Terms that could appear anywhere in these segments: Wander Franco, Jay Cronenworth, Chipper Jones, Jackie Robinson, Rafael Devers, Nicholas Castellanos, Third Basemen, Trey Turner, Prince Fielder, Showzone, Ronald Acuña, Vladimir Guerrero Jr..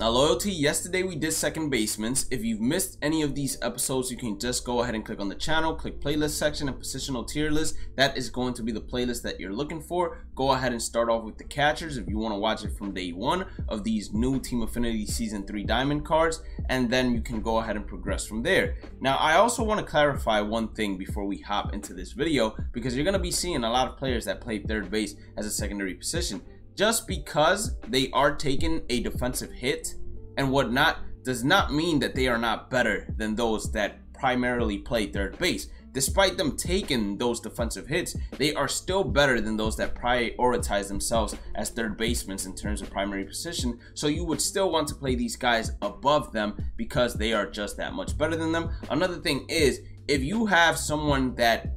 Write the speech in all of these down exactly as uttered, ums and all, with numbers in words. Now, loyalty, yesterday we did second basements. If you've missed any of these episodes, you can just go ahead and click on the channel, click playlist section and positional tier list. That is going to be the playlist that you're looking for. Go ahead and start off with the catchers if you want to watch it from day one of these new Team Affinity Season three Diamond cards, and then you can go ahead and progress from there. Now, I also want to clarify one thing before we hop into this video, because you're going to be seeing a lot of players that play third base as a secondary position. Just because they are taking a defensive hit and whatnot does not mean that they are not better than those that primarily play third base. Despite them taking those defensive hits, they are still better than those that prioritize themselves as third basemen in terms of primary position. So you would still want to play these guys above them because they are just that much better than them. Another thing is, if you have someone that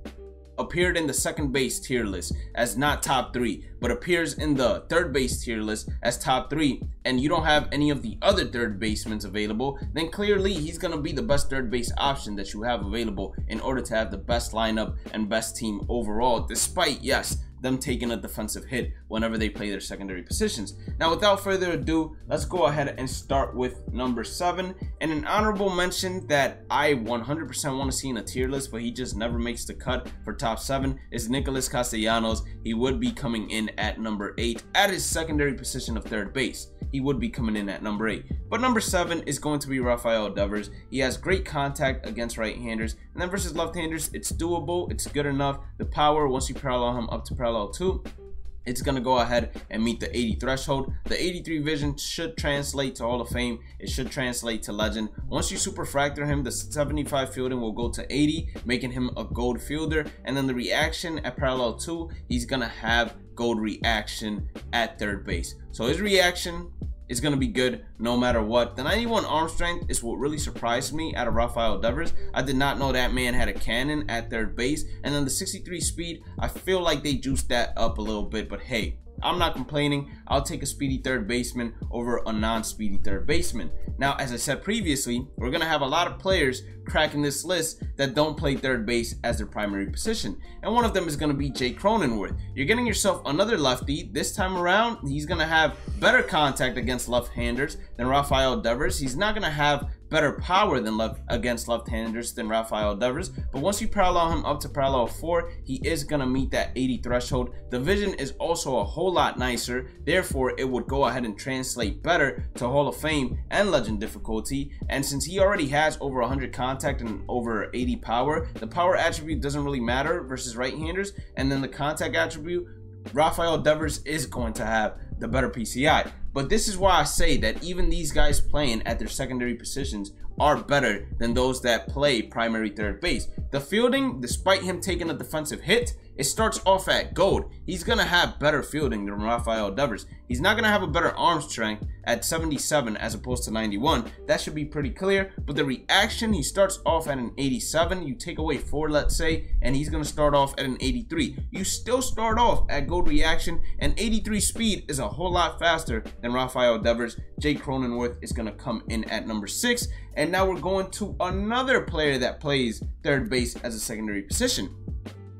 appeared in the second base tier list as not top three, but appears in the third base tier list as top three, and you don't have any of the other third basemen available, then clearly he's going to be the best third base option that you have available in order to have the best lineup and best team overall, despite, yes, them taking a defensive hit whenever they play their secondary positions. Now, without further ado, let's go ahead and start with number seven, and an honorable mention that I one hundred percent want to see in a tier list, but he just never makes the cut for top seven, is Nicholas Castellanos. He would be coming in at number eight at his secondary position of third base. He would be coming in at number eight. But number seven is going to be Rafael Devers. He has great contact against right-handers, and then versus left-handers, it's doable, it's good enough. The power, once you parallel him up to parallel two, it's going to go ahead and meet the eighty threshold. The eighty-three vision should translate to Hall of Fame. It should translate to legend. Once you superfractor him, the seventy-five fielding will go to eighty, making him a gold fielder. And then the reaction at parallel two, he's going to have gold reaction at third base. So his reaction is going to be good no matter what. The ninety-one arm strength is what really surprised me out of Rafael Devers. I did not know that man had a cannon at third base. And then the sixty-three speed, I feel like they juiced that up a little bit, but hey, I'm not complaining. I'll take a speedy third baseman over a non-speedy third baseman. Now, as I said previously, we're going to have a lot of players cracking this list that don't play third base as their primary position. And one of them is going to be Jay Cronenworth. You're getting yourself another lefty. This time around, he's going to have better contact against left-handers than Rafael Devers. He's not going to have better power than left against left-handers than Rafael Devers, but once you parallel him up to parallel four, he is gonna meet that eighty threshold. The vision is also a whole lot nicer, therefore it would go ahead and translate better to Hall of Fame and legend difficulty. And since he already has over one hundred contact and over eighty power, the power attribute doesn't really matter versus right-handers. And then the contact attribute, Rafael Devers is going to have the better P C I. But this is why I say that even these guys playing at their secondary positions are better than those that play primary third base. The fielding, despite him taking a defensive hit, it starts off at gold. He's going to have better fielding than Rafael Devers. He's not going to have a better arm strength at seventy-seven as opposed to ninety-one. That should be pretty clear. But the reaction, he starts off at an eighty-seven. You take away four, let's say, and he's going to start off at an eighty-three. You still start off at gold reaction, and eighty-three speed is a whole lot faster than Rafael Devers. Jay Cronenworth is going to come in at number six. And now we're going to another player that plays third base as a secondary position.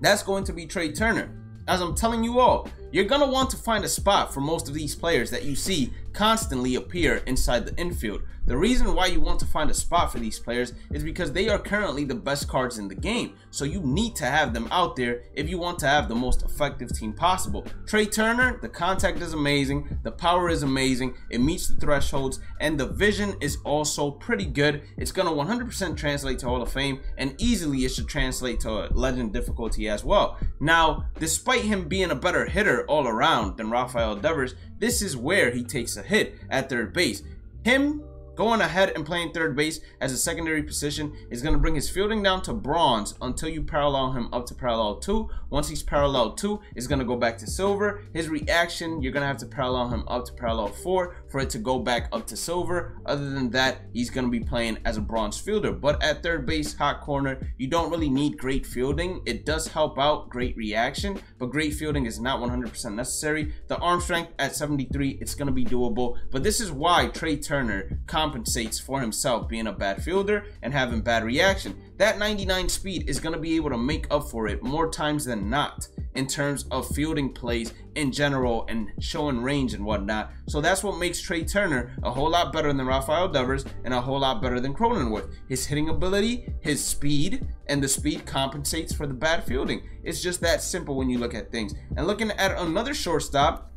That's going to be Trey Turner. As I'm telling you all, you're gonna want to find a spot for most of these players that you see constantly appear inside the infield. The reason why you want to find a spot for these players is because they are currently the best cards in the game. So you need to have them out there if you want to have the most effective team possible. Trey Turner, the contact is amazing, the power is amazing, it meets the thresholds, and the vision is also pretty good. It's going to one hundred percent translate to Hall of Fame, and easily it should translate to legend difficulty as well. Now, despite him being a better hitter all around than Rafael Devers, this is where he takes a hit at third base. Him going ahead and playing third base as a secondary position is going to bring his fielding down to bronze until you parallel him up to parallel two. Once he's parallel two, it's going to go back to silver. His reaction, you're going to have to parallel him up to parallel four for it to go back up to silver. Other than that, he's going to be playing as a bronze fielder. But at third base, hot corner, you don't really need great fielding. It does help out great reaction, but great fielding is not one hundred percent necessary. The arm strength at seventy-three, it's going to be doable. But this is why Trey Turner compensates for himself being a bad fielder and having bad reaction. that ninety-nine speed is going to be able to make up for it more times than not in terms of fielding plays in general and showing range and whatnot. So that's what makes Trey Turner a whole lot better than Rafael Devers and a whole lot better than Cronenworth. His hitting ability, his speed, and the speed compensates for the bad fielding. It's just that simple when you look at things. And looking at another shortstop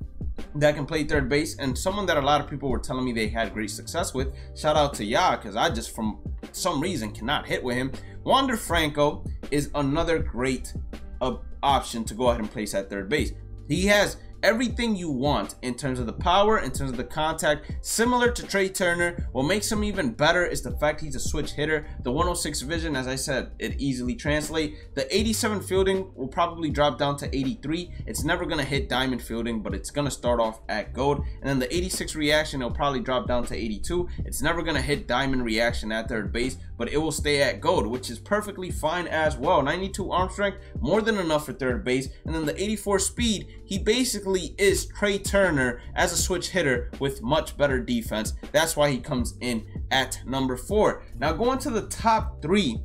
that can play third base, and someone that a lot of people were telling me they had great success with, shout out to Ya, because I just from some reason cannot hit with him. Wander Franco is another great uh, option to go ahead and place at third base. He has everything you want in terms of the power, in terms of the contact, similar to Trey Turner. What makes him even better is the fact he's a switch hitter. The one oh six vision, as I said, it easily translates. The eighty-seven fielding will probably drop down to eighty-three. It's never going to hit diamond fielding, but it's going to start off at gold. And then the eighty-six reaction, it'll probably drop down to eighty-two. It's never going to hit diamond reaction at third base, but it will stay at gold, which is perfectly fine as well. ninety-two arm strength, more than enough for third base. And then the eighty-four speed, he basically is Trey Turner as a switch hitter with much better defense. That's why he comes in at number four. Now going to the top three,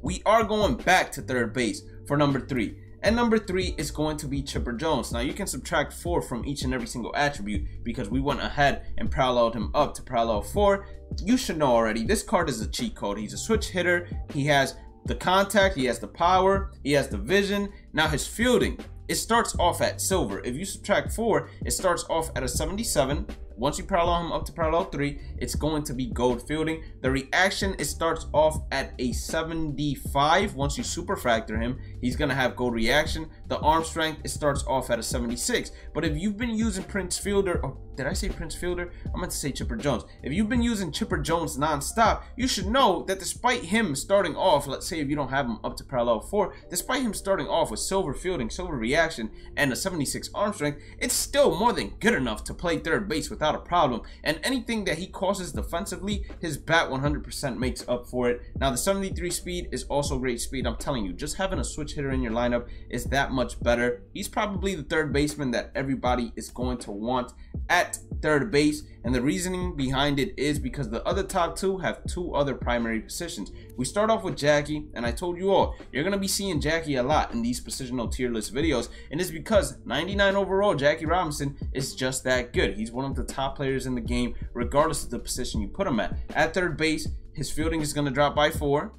we are going back to third base for number three. And number three is going to be Chipper Jones. Now you can subtract four from each and every single attribute because we went ahead and paralleled him up to parallel four. You should know already, this card is a cheat code. He's a switch hitter. He has the contact. He has the power. He has the vision. Now his fielding, it starts off at silver. If you subtract four, it starts off at a seventy-seven. Once you parallel him up to parallel three, it's going to be gold fielding. The reaction, it starts off at a seventy-five. Once you superfactor him, he's going to have gold reaction. The arm strength, it starts off at a seventy-six. But if you've been using Prince Fielder, or did I say Prince Fielder? I meant to say Chipper Jones. If you've been using Chipper Jones nonstop, you should know that despite him starting off, let's say if you don't have him up to parallel four, despite him starting off with silver fielding, silver reaction, and a seventy-six arm strength, it's still more than good enough to play third base with without a problem. And anything that he causes defensively, his bat one hundred percent makes up for it. Now the seventy-three speed is also great speed. I'm telling you, just having a switch hitter in your lineup is that much better. He's probably the third baseman that everybody is going to want at third base, and the reasoning behind it is because the other top two have two other primary positions. We start off with Jackie, and I told you all, you're going to be seeing Jackie a lot in these positional tier list videos, and it's because ninety-nine overall Jackie Robinson is just that good. He's one of the top players in the game, regardless of the position you put him at. At third base, his fielding is going to drop by four.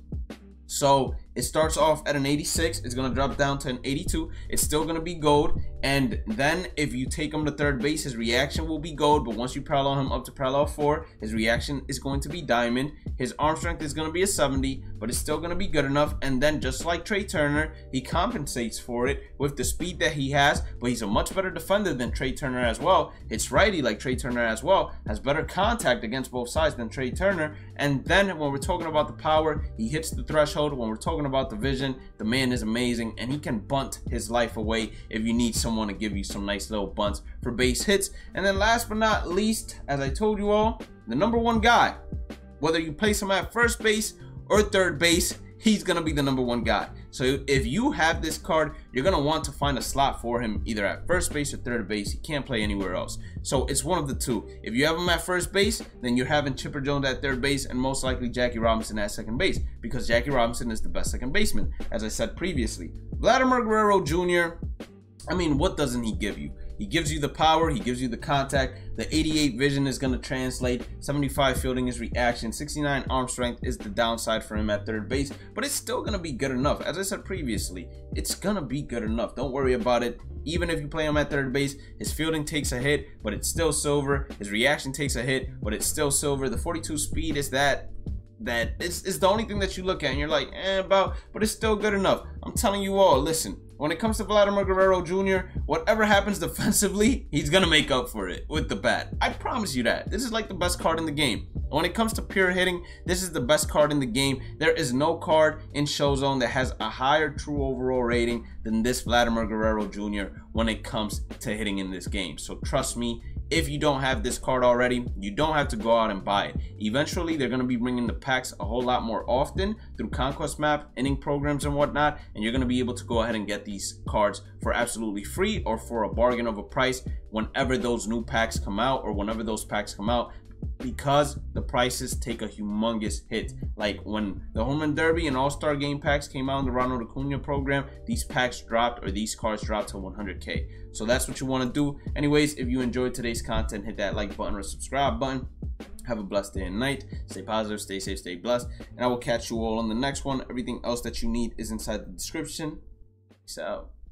So it starts off at an eighty-six. It's going to drop down to an eighty-two. It's still going to be gold. And then if you take him to third base, his reaction will be gold. But once you parallel him up to parallel four, his reaction is going to be diamond. His arm strength is going to be a seventy, but it's still going to be good enough. And then just like Trey Turner, he compensates for it with the speed that he has. But he's a much better defender than Trey Turner as well. It's righty like Trey Turner as well. Has better contact against both sides than Trey Turner. And then when we're talking about the power, he hits the threshold. When we're talking about the vision, the man is amazing, and he can bunt his life away if you need someone to give you some nice little bunts for base hits. And then last but not least, as I told you all, the number one guy, whether you place him at first base or third base, he's gonna be the number one guy. So if you have this card, you're gonna want to find a slot for him either at first base or third base. He can't play anywhere else, so it's one of the two. If you have him at first base, then you're having Chipper Jones at third base and most likely Jackie Robinson at second base, because Jackie Robinson is the best second baseman, as I said previously. Vladimir Guerrero Junior, I mean, what doesn't he give you? He gives you the power, he gives you the contact, the eighty-eight vision is going to translate, seventy-five fielding is reaction, sixty-nine arm strength is the downside for him at third base, but it's still going to be good enough. As I said previously, it's going to be good enough. Don't worry about it. Even if you play him at third base, his fielding takes a hit, but it's still silver. His reaction takes a hit, but it's still silver. The forty-two speed is that. That is, is the only thing that you look at and you're like, eh, about, but it's still good enough. I'm telling you all, listen, when it comes to Vladimir Guerrero Junior, whatever happens defensively, he's going to make up for it with the bat. I promise you that. This is like the best card in the game. When it comes to pure hitting, this is the best card in the game. There is no card in Showzone that has a higher true overall rating than this Vladimir Guerrero Junior when it comes to hitting in this game. So trust me, if you don't have this card already, you don't have to go out and buy it. Eventually, they're going to be bringing the packs a whole lot more often through Conquest Map, inning programs and whatnot, and you're going to be able to go ahead and get these cards for absolutely free or for a bargain of a price whenever those new packs come out or whenever those packs come out. because the prices take a humongous hit. Like when the Home Run Derby and All-Star Game packs came out in the Ronald Acuña program, these packs dropped, or these cards dropped to one hundred K. So that's what you want to do. Anyways, if you enjoyed today's content, hit that like button or subscribe button. Have a blessed day and night. Stay positive, stay safe, stay blessed. And I will catch you all on the next one. Everything else that you need is inside the description. Peace out.